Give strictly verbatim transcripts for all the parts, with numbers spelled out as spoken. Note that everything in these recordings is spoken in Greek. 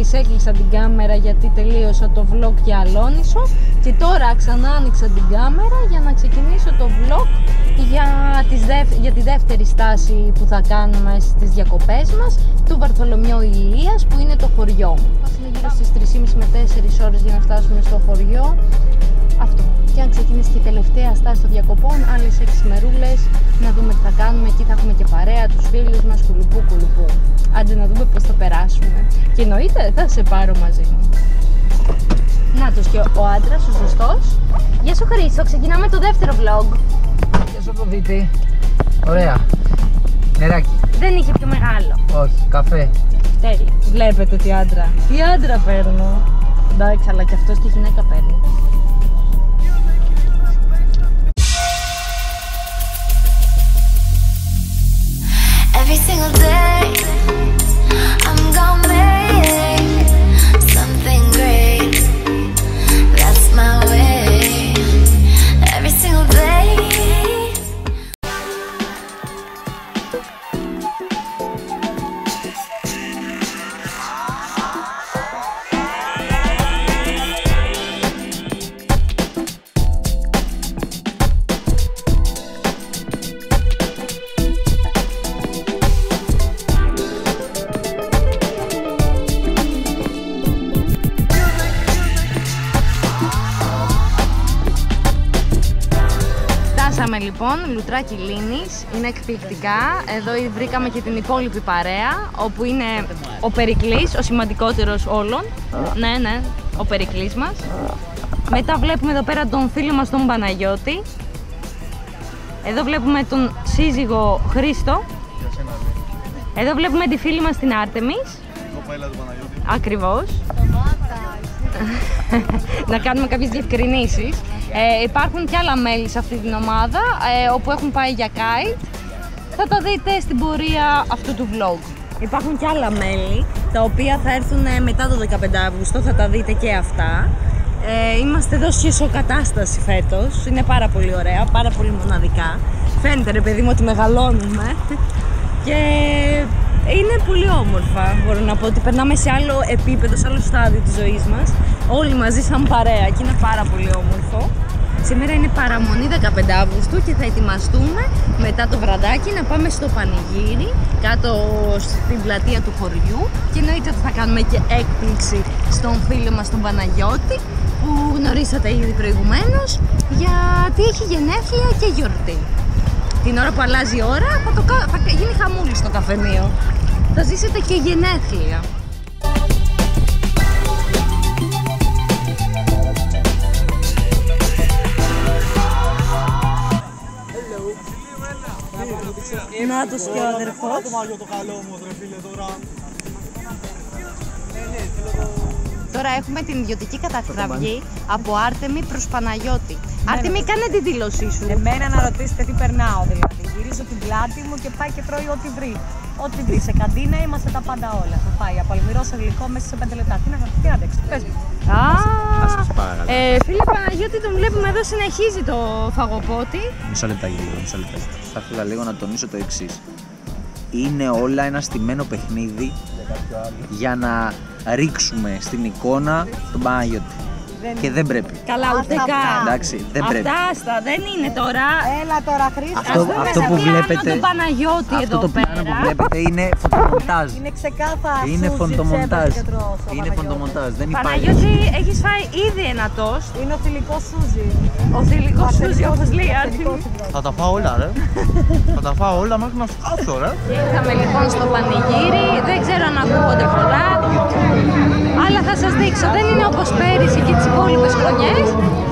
μόλις έκλεισα την κάμερα γιατί τελείωσα το vlog για Αλόνισο και τώρα ξανά άνοιξα την κάμερα για να ξεκινήσω το vlog για, τις δεύ για τη δεύτερη στάση που θα κάνουμε στις διακοπές μας του Βαρθολομαίου Ηλίας, που είναι το χωριό μου. Πάμε γύρω στις τρεις και μισή με τέσσερις ώρες για να φτάσουμε στο χωριό. Αυτό. Και αν ξεκινήσει και η τελευταία στάση των διακοπών, άλλες έξι μερούλες, να δούμε τι θα κάνουμε. Εκεί θα έχουμε και παρέα, τους φίλους μας, κουλουπού κουλουπού. Άντε να δούμε πώς θα περάσουμε. Και εννοείται θα σε πάρω μαζί μου. Νάτος και ο άντρας, ο σωστός. Γεια σου Χρήστο, ξεκινάμε το δεύτερο vlog. Γεια σου Αφροδίτη. Ωραία. Νεράκι. Δεν είχε πιο μεγάλο. Όχι, καφέ. Φταίει. Βλέπετε τι άντρα. Τι άντρα παίρνω. Εντάξει, αλλά και αυτός τη γυναίκα παίρνει. Every single day, I'm gonna make something great. That's my way. Every single day. Λοιπόν, Λουτρά Κυλλήνης, είναι εκπληκτικά. Εδώ βρήκαμε και την υπόλοιπη παρέα, όπου είναι ο Περικλής, ο σημαντικότερος όλων. Ναι, ναι, ο Περικλής μας. Μετά βλέπουμε εδώ πέρα τον φίλο μας τον Παναγιώτη. Εδώ βλέπουμε τον σύζυγο Χρήστο. Εδώ βλέπουμε τη φίλη μας την Άρτεμις. Ακριβώς. Να κάνουμε κάποιες διευκρινήσεις. Ε, υπάρχουν και άλλα μέλη σε αυτή την ομάδα, ε, όπου έχουν πάει για kite. Θα τα δείτε στην πορεία αυτού του vlog. Υπάρχουν και άλλα μέλη, τα οποία θα έρθουν μετά το δεκαπέντε Αυγούστου, θα τα δείτε και αυτά. Ε, είμαστε εδώ σε ισοκατάσταση φέτος, είναι πάρα πολύ ωραία, πάρα πολύ μοναδικά. Φαίνεται ρε παιδί μου ότι μεγαλώνουμε. Και είναι πολύ όμορφα, μπορώ να πω ότι περνάμε σε άλλο επίπεδο, σε άλλο στάδιο της ζωής μας. Όλοι μαζί σαν παρέα και είναι πάρα πολύ όμορφο. Σήμερα είναι παραμονή δεκαπέντε Αυγούστου και θα ετοιμαστούμε μετά το βραδάκι να πάμε στο πανηγύρι κάτω στην πλατεία του χωριού και εννοείται ότι θα κάνουμε και έκπληξη στον φίλο μας τον Παναγιώτη που γνωρίσατε ήδη προηγουμένως γιατί έχει γενέθλια και γιορτή. Την ώρα που αλλάζει η ώρα θα, το, θα γίνει χαμούλη στο καφενείο. Θα ζήσετε και γενέθλια. Νάτος και ο αδερφός. Τώρα έχουμε την ιδιωτική καταγραφή από Άρτεμι προς Παναγιώτη. Άρτεμι, κάνε τη δήλωσή σου. Εμένα να ρωτήσετε τι περνάω δηλαδή. Γυρίζω την πλάτη μου και πάει και τρώει ό,τι βρει. Ό,τι βρει σε καντίνα, είμαστε τα πάντα όλα. Θα πάει από αλμυρό σε γλυκό μέσα σε πέντε λεπτά. Τι να κάνω, τι άντεξε. Ε, φίλε Παναγιώτη, τον βλέπουμε εδώ, συνεχίζει το φαγοπότη. Μισό λεπτά γύρω, μισό λεπτά. Θα ήθελα λίγο να τονίσω το εξής. Είναι όλα ένα στημένο παιχνίδι για να ρίξουμε στην εικόνα τον Παναγιώτη. Δεν... Και δεν πρέπει. Καλά, ούτε καν. Εντάξει, δεν αυτά, πρέπει. Αυτά, δεν είναι τώρα. Έλα τώρα, Χρήστο. Αυτό, αυτό που βλέπετε. Τον Παναγιώτη αυτό εδώ το πέρα. Αυτό που βλέπετε είναι φωτομοντάζ. Είναι ξεκάθαρα. Είναι φωτομοντάζ. Είναι φωτομοντάζ. Δεν υπάρχει. Παναγιώτη, έχεις φάει ήδη ένα τοστ. Είναι ο θηλυκός σούζι. Ο θηλυκός σούζι, όπως λέει Άρτεμι. Θα τα φάω όλα, ρε. Θα τα φάω όλα μέχρι να φτάσω, ρε. Ήρθαμε λοιπόν στο πανηγύρι. Δεν ξέρω αν ακούγονται πολλά. Αλλά θα σας δείξω. Δεν είναι όπως πέρυσι και τις υπόλοιπες χρονιές,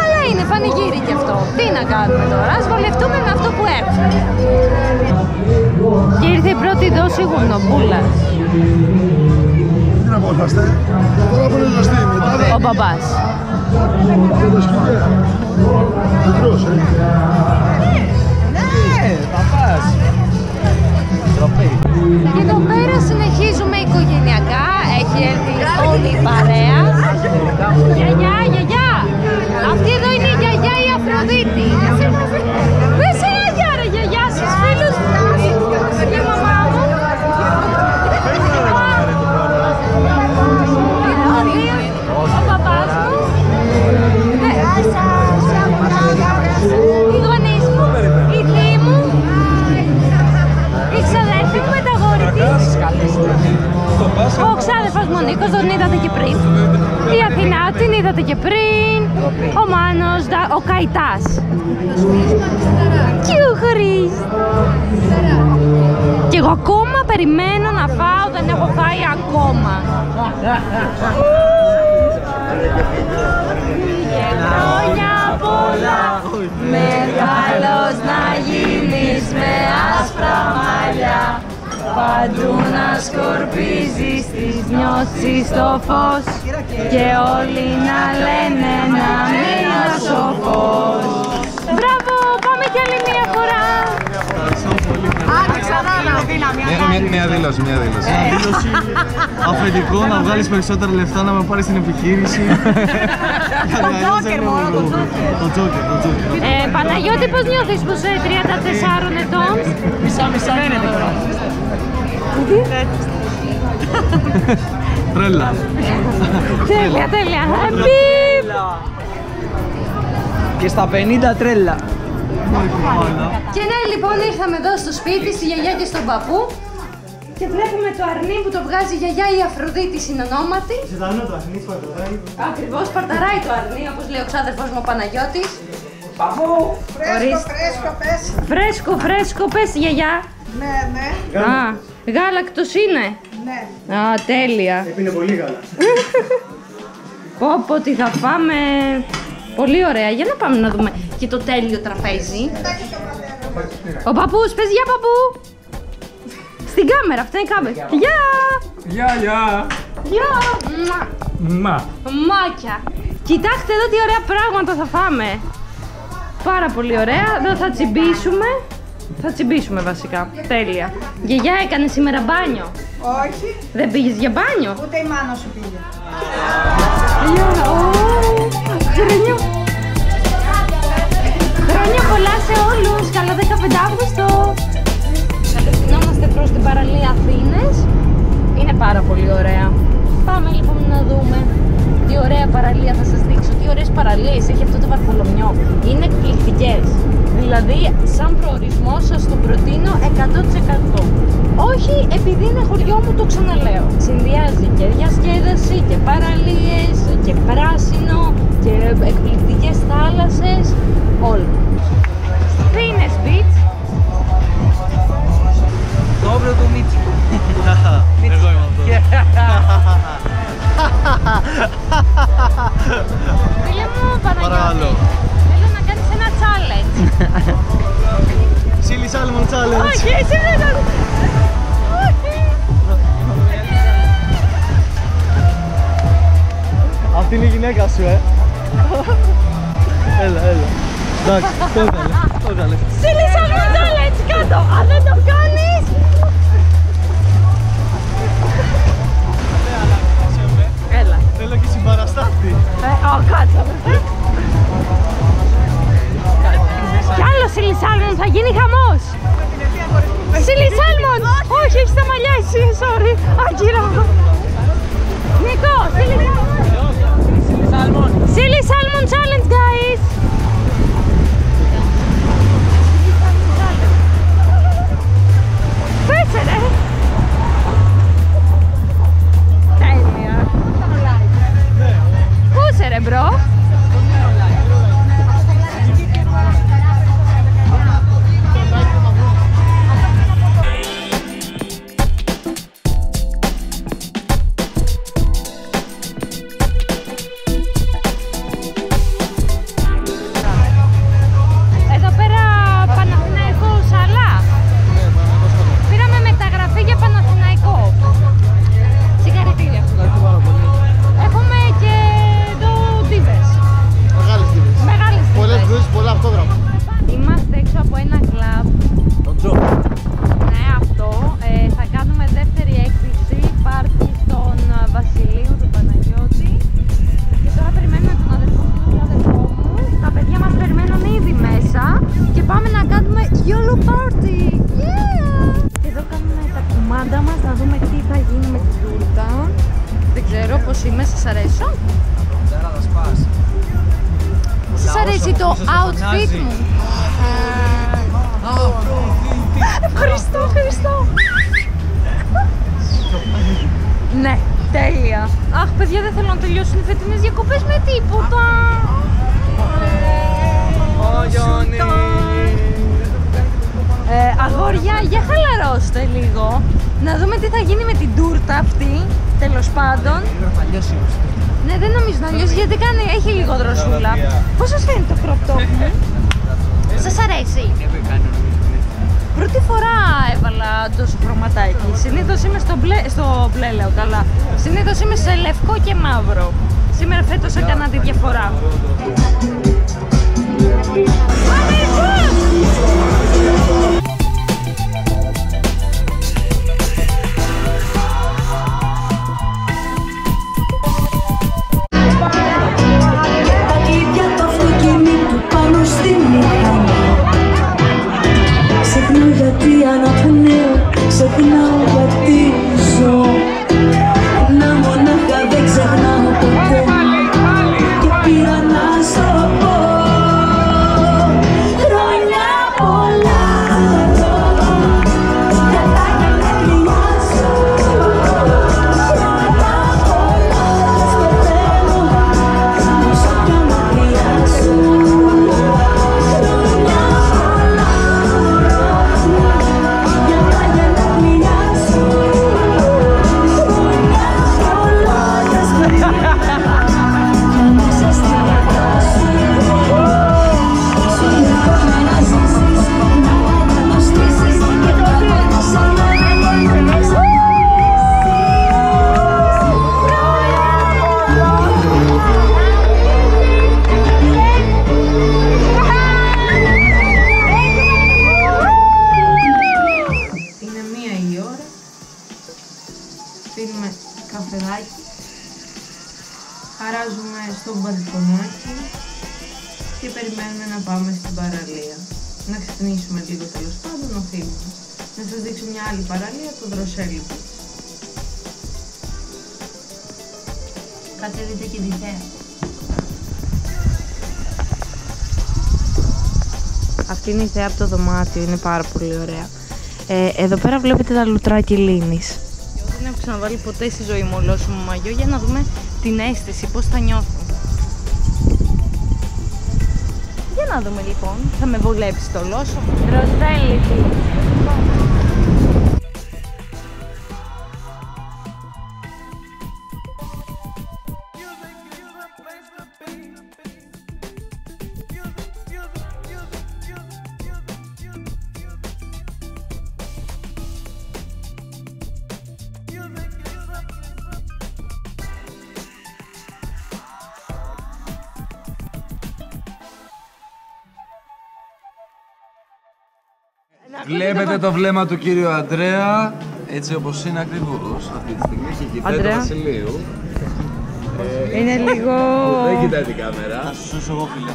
αλλά είναι πανηγύρι κι αυτό. Τι να κάνουμε τώρα, ας βολευτούμε με αυτό που έχουμε. Και ήρθε η πρώτη δόση γουρνομπούλας. Τι να αποφάστε, τώρα που είναι ζωστή. Ο μπαμπάς. Ναι, μπαμπάς. Και εδώ πέρα συνεχίζουμε οικογενειακά, έχει έρθει όλη η παρέα. Γιαγιά, γιαγιά! Αυτή εδώ είναι η γιαγιά η Αφροδίτη. Δεν σε γιαγιά ρε γιαγιά, στους φίλους μου. Και μαμά μου. άλλωστε. Ο ξάδερφος μου Νίκος τον είδατε και πριν. Η Αθηνά την είδατε και πριν. Ο Μάνος, ο Καϊτάς. Και ο Χρήστος. Και εγώ ακόμα περιμένω να φάω, δεν έχω φάει ακόμα. Χρόνια πολλά, μεγάλος να γίνεις με άσπρα μαλλιά. Παντού να σκορπίζεις τις νιώσεις στο φως και όλοι να λένε να μείνας ο φως. Μπράβο, πάμε κι άλλη μία φορά. Άντε ξανά να δύναμη. Μια δήλωση, μια δήλωση. Μια δήλωση αφεντικό, να βγάλεις περισσότερα λεφτά, να με πάρεις στην επιχείρηση. Το τζόκερ μόνο, το τζόκερ. Το τζόκερ, το τζόκερ. Παναγιώτη, πώς νιώθεις που είσαι τριάντα τεσσάρων ετών? Μισά μισά είναι τώρα. Τι? Τρέλα. Τέλεια, τέλεια. Μπιπ! Και στα πενήντα τρέλα. Και ναι, λοιπόν, ήρθαμε εδώ στο σπίτι, στη γιαγιά και στον παππού και βλέπουμε το αρνί που το βγάζει η γιαγιά, η Αφροδίτη, συνονόματη. Ζωντανό το αρνί, παρταράει. Ακριβώς, παρταράει το αρνί, όπως λέει ο ξάδερφός μου ο Παναγιώτης. Παππού, φρέσκο, φρέσκο, πες. Φρέσκο, φρέσκο, πες, γιαγιά. Ναι, ναι. Α, γάλακτος είναι. Ναι. Α, τέλεια. Έπινε πολύ γάλα. Πω, πω, τι θα φάμε. Πολύ ωραία, για να πάμε να δούμε και το τέλειο τραπέζι. Ο παππούς, πες γεια παππού! Στην κάμερα, αυτή είναι η κάμερα. Γεια! Γεια, γεια! Γεια! Μα! Μα! Μάκια! Κοιτάξτε εδώ τι ωραία πράγματα θα φάμε! Πάρα πολύ ωραία, εδώ θα τσιμπήσουμε. Θα τσιμπήσουμε βασικά, τέλεια. Γιαγιά, έκανε σήμερα μπάνιο? Όχι. Δεν πήγες για μπάνιο? Ούτε η μάνα σου πήγε. Χρονιά. Χρόνια πολλά σε όλους! Καλό δεκαπέντε Αυγούστου! Κατευθυνόμαστε προς την παραλία Αθήνες. Είναι πάρα πολύ ωραία. Πάμε λοιπόν να δούμε τι ωραία παραλία, θα σας δείξω τι ωραίες παραλίες έχει αυτό το Βαρθολομιό. Είναι εκπληκτικές. Δηλαδή, σαν προορισμό σας τον προτείνω εκατό τοις εκατό. Όχι επειδή είναι χωριό μου, το ξαναλέω. Συνδυάζει και διασκέδαση και παραλίες και πράσινο και εκπληκτικές θάλασσες, όλα. Πίνες beach. Dobro του Μίτσικου. Εγώ είμαι αυτό. Φίλε μου Παναγιώτη, θέλω να κάνεις ένα challenge. Chili Salmon Challenge. Όχι, εσύ δεν θα... Αυτή είναι η γυναίκα σου, ε. Έλα, έλα. Εντάξει, το έβγαλε, το έβγαλε. Σύλλησα μου τσάλα έτσι κάτω, αν δεν το κάνεις! Έλα. Θέλω και συμπαραστάτη. Ε, ω, κάτσα με. Κι άλλο Σύλλησάλμον, θα γίνει χαμός. Σύλλησάλμον! Όχι, έχεις τα μαλλιά εσύ, sorry. Άγκυρα. Νικό, Σύλλησάλμον. Σύλλησάλμον challenge, guys! Ευχαριστώ, ευχαριστώ. τελειώσουν οι φετινές διακοπές με τίποτα. Ο Γιονής. Αγόρια, για χαλαρώστε λίγο. Να δούμε τι θα γίνει με την τούρτα αυτή, τέλος πάντων. Ναι, δεν νομίζω να λιώσει, γιατί κάνει, έχει λίγο δροσούλα. Πώς σας φαίνεται το crop top μου? Σας αρέσει? Πρώτη φορά έβαλα τόσο χρωματάκι. Συνήθως είμαι στο μπλε, στο μπλε λέω καλά. Συνήθως είμαι σε λευκό και μαύρο. Σήμερα φέτος έκανα τη διαφορά. Χαράζουμε στο μπαλκονάκι και περιμένουμε να πάμε στην παραλία. Να ξυπνήσουμε λίγο τέλος πάντων, να φύγουμε. Να σας δείξω μια άλλη παραλία, το Δροσέλικο. Κάτσε δείτε και τη θέα. Αυτή είναι η θέα από το δωμάτιο, είναι πάρα πολύ ωραία. Ε, εδώ πέρα βλέπετε τα Λουτρά Κυλλήνης. Δεν έχω ξαναβάλει ποτέ στη ζωή μου ολόσωμο μαγιό, για να δούμε την αίσθηση, πώς θα νιώθω. Για να δούμε λοιπόν, θα με βολέψει το ολόσωμο. Δροσέλητη. Βλέπετε το βλέμμα του κύριου Αντρέα, έτσι όπως είναι ακριβώς αυτή τη στιγμή, έχει κοιτάει το Βασιλείου. Ε, είναι λίγο... Δεν κοιτάει την κάμερα. Θα σου σώσω εγώ, φίλε.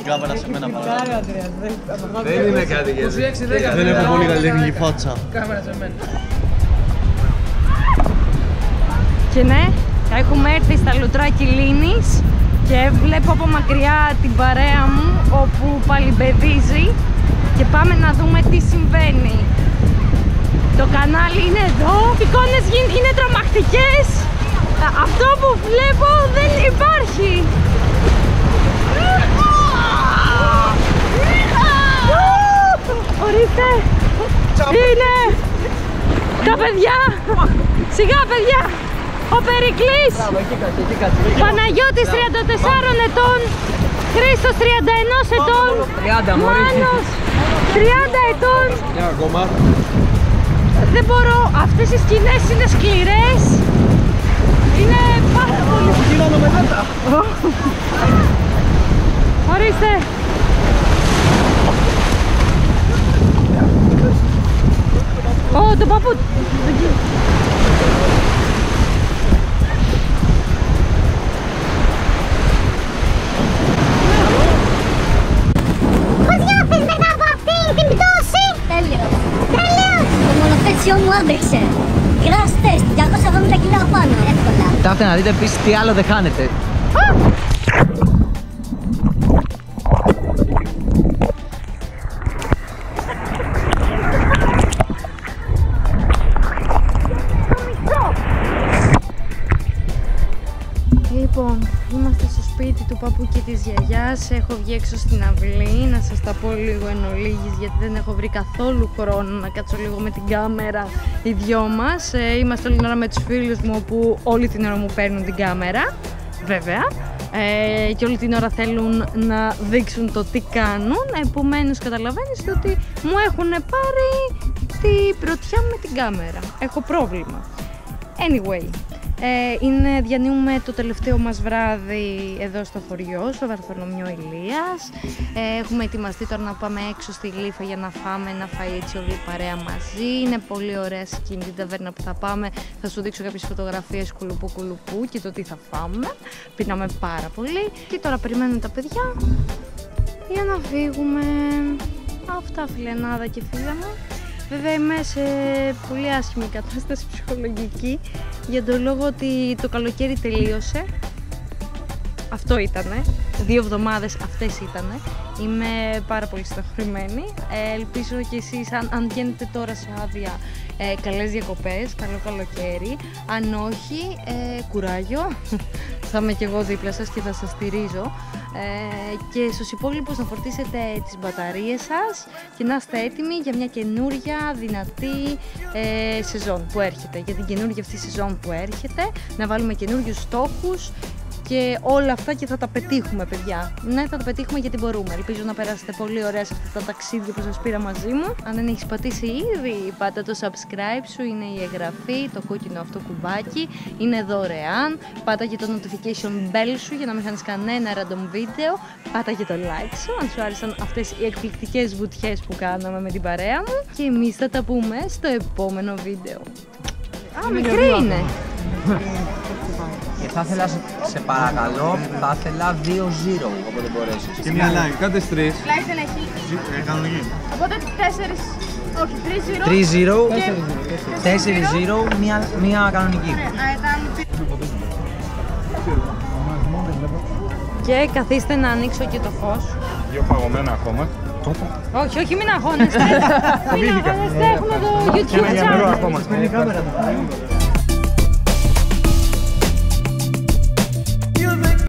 Η κάμερα σε μένα παράδειγμα. Δεν είναι κάτι για εσύ. Δεν έχω πολύ καλύτερη φάτσα. Κάμερα σε μένα. Και ναι, έχουμε έρθει στα Λουτρά Κυλλήνης και βλέπω από μακριά την παρέα μου, όπου παλιμπεδίζει. Και πάμε να δούμε τι συμβαίνει. Το κανάλι είναι εδώ. Οι εικόνες είναι τρομακτικές. Αυτό που βλέπω δεν υπάρχει. Ορίστε. Είναι τα παιδιά. Σιγά παιδιά. Ο Περικλής. Παναγιώτης τριάντα τεσσάρων ετών. Χρήστος τριάντα ενός ετών. Μάνος. τριάντα ετών! Μια ακόμα. Δεν μπορώ, αυτές οι σκηνές είναι σκληρές. Είναι πάρα πολύ. Γυρώνω μετά τα. Ορίστε. Ω, τον παππού. Άντεξε. Crash test, διακόσια εβδομήντα κιλά πάνω, εύκολα. Κοιτάξτε να δείτε επίσης τι άλλο δεν χάνεται. του παππού και της γιαγιάς. Έχω βγει έξω στην αυλή, να σας τα πω λίγο εν ολίγης, γιατί δεν έχω βρει καθόλου χρόνο να κάτσω λίγο με την κάμερα οι δυο μας. Ε, είμαστε όλη την ώρα με τους φίλους μου, που όλη την ώρα μου παίρνουν την κάμερα, βέβαια. Ε, και όλη την ώρα θέλουν να δείξουν το τι κάνουν, επομένως καταλαβαίνεις ότι μου έχουν πάρει την πρωτιά με την κάμερα. Έχω πρόβλημα. Anyway, ε, είναι, διανύουμε το τελευταίο μας βράδυ εδώ στο χωριό, στο Βαρθολομιό Ηλίας. Ε, έχουμε ετοιμαστεί τώρα να πάμε έξω στη Γλύφα για να φάμε ένα φαΐ, έτσι όλη η παρέα μαζί. Είναι πολύ ωραία σκηνή την ταβέρνα που θα πάμε. Θα σου δείξω κάποιες φωτογραφίες κουλουπού κουλουπού και το τι θα φάμε. Πίναμε πάρα πολύ και τώρα περιμένουμε τα παιδιά για να φύγουμε. Αυτά, φιλενάδα και φίλα μου. Βέβαια είμαι σε πολύ άσχημη κατάσταση ψυχολογική, για τον λόγο ότι το καλοκαίρι τελείωσε. Αυτό ήτανε, δύο εβδομάδες αυτές ήτανε. Είμαι πάρα πολύ στεναχωρημένη. Ε, ελπίζω και εσείς, αν, αν βγαίνετε τώρα σε άδεια, ε, καλές διακοπές, καλό καλοκαίρι. Αν όχι, ε, κουράγιο. Θα είμαι και εγώ δίπλα σας και θα σας στηρίζω. Ε, και στους υπόλοιπους να φορτίσετε τις μπαταρίες σας και να είστε έτοιμοι για μια καινούρια δυνατή ε, σεζόν που έρχεται. Για την καινούργια αυτή σεζόν που έρχεται, να βάλουμε καινούριους στόχους και όλα αυτά, και θα τα πετύχουμε, παιδιά. Ναι, θα τα πετύχουμε γιατί μπορούμε. Ελπίζω να περάσετε πολύ ωραία σε αυτά τα ταξίδια που σας πήρα μαζί μου. Αν δεν έχεις πατήσει ήδη, πάτα το subscribe σου, είναι η εγγραφή, το κόκκινο αυτό κουμπάκι, είναι δωρεάν. Πάτα και το notification bell σου για να μην χάνεις κανένα random βίντεο. Πάτα και το like σου, αν σου άρεσαν αυτές οι εκπληκτικές βουτιές που κάναμε με την παρέα μου. Και εμείς θα τα πούμε στο επόμενο βίντεο. Α, μικρή είναι! Και θα ήθελα, σε, σε παρακαλώ, θα ήθελα δύο μηδέν όποτε μπορέσεις. Και μια like, κάντε τρεις. Τουλάχιστον έχει. Κανονική. Οπότε τέσσερις, όχι, τρεις ζήρο. Τρεις ζήρο, τέσσερις ζήρο, μια κανονική. Και καθίστε να ανοίξω και το φως. Δύο παγωμένα ακόμα. Όχι, όχι, μην αγχώνεστε. Μην αγχώνεστε, έχουμε το YouTube channel.